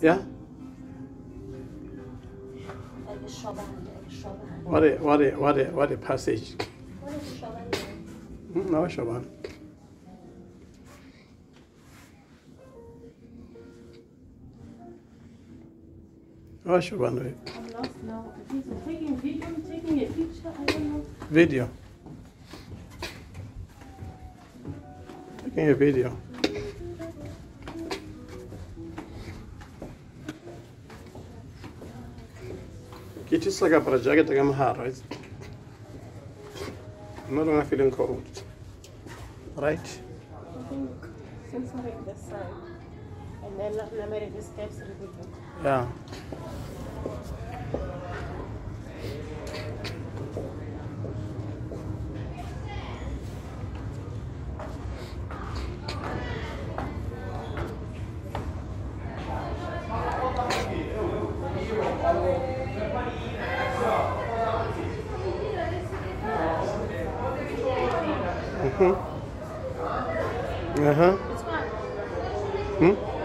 Yeah? What a passage. What is Shaban? No, Shaban. Oh, Shaban. I'm lost now. I'm taking a picture. I don't know. Video. Taking a video. كيتي الصقا برجع قلت لك مهار رايت مرة في الانكور رايت sensory design and then numeric steps repeated yeah Uh-huh. Uh-huh. Hmm?